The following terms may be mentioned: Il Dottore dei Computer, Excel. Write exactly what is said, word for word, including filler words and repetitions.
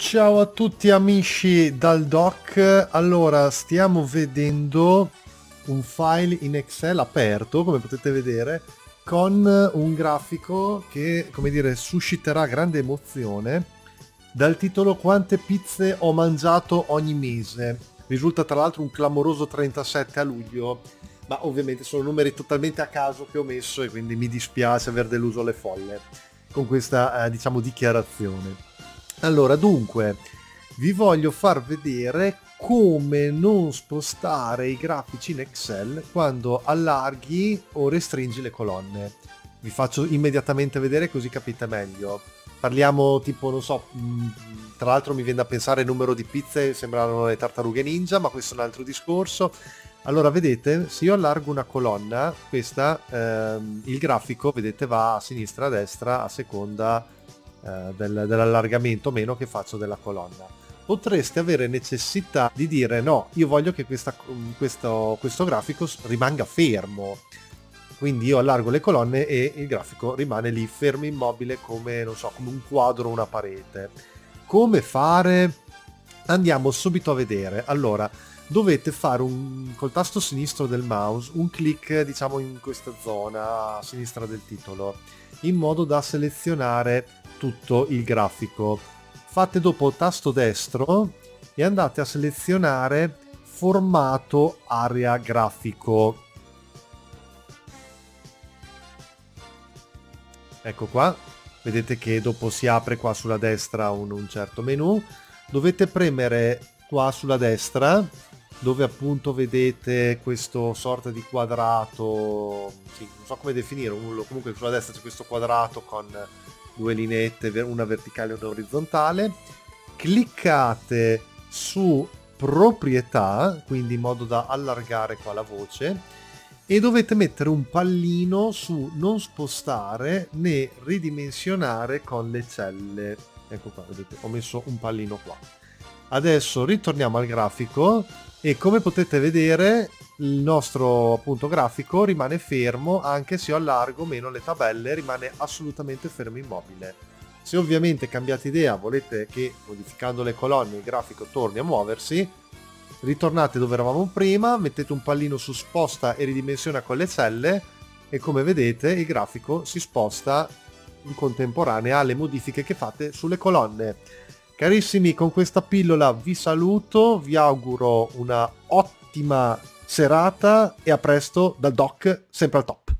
Ciao a tutti amici dal doc. Allora, stiamo vedendo un file in Excel aperto, come potete vedere, con un grafico che, come dire, susciterà grande emozione dal titolo "Quante pizze ho mangiato ogni mese". Risulta tra l'altro un clamoroso trentasette a luglio, ma ovviamente sono numeri totalmente a caso che ho messo e quindi mi dispiace aver deluso le folle con questa eh, diciamo dichiarazione. Allora, dunque, vi voglio far vedere come non spostare i grafici in Excel quando allarghi o restringi le colonne. Vi faccio immediatamente vedere così capite meglio. Parliamo tipo, non so, tra l'altro mi viene da pensare il numero di pizze, sembrano le tartarughe ninja, ma questo è un altro discorso. Allora, vedete, se io allargo una colonna, questa, ehm, il grafico, vedete, va a sinistra, a destra, a seconda Del, dell'allargamento meno che faccio della colonna. Potreste avere necessità di dire no, io voglio che questa, questo, questo grafico rimanga fermo, quindi io allargo le colonne e il grafico rimane lì fermo, immobile, come, non so, come un quadro o una parete. Come fare? Andiamo subito a vedere. Allora, dovete fare un, col tasto sinistro del mouse un clic, diciamo, in questa zona a sinistra del titolo, in modo da selezionare tutto il grafico. Fate dopo tasto destro e andate a selezionare formato area grafico. Ecco qua, vedete che dopo si apre qua sulla destra un, un certo menu. Dovete premere qua sulla destra, dove appunto vedete questo sorta di quadrato, sì, non so come definire, comunque sulla destra c'è questo quadrato con due lineette, una verticale e una orizzontale. Cliccate su proprietà, quindi in modo da allargare qua la voce, e dovete mettere un pallino su non spostare né ridimensionare con le celle. Ecco qua, vedete, ho messo un pallino qua. Adesso ritorniamo al grafico e come potete vedere il nostro appunto grafico rimane fermo, anche se io allargo meno le tabelle rimane assolutamente fermo, immobile. Se ovviamente cambiate idea, volete che modificando le colonne il grafico torni a muoversi, ritornate dove eravamo prima, mettete un pallino su sposta e ridimensiona con le celle e come vedete il grafico si sposta in contemporanea alle modifiche che fate sulle colonne. Carissimi, con questa pillola vi saluto, vi auguro una ottima serata e a presto dal doc, sempre al top.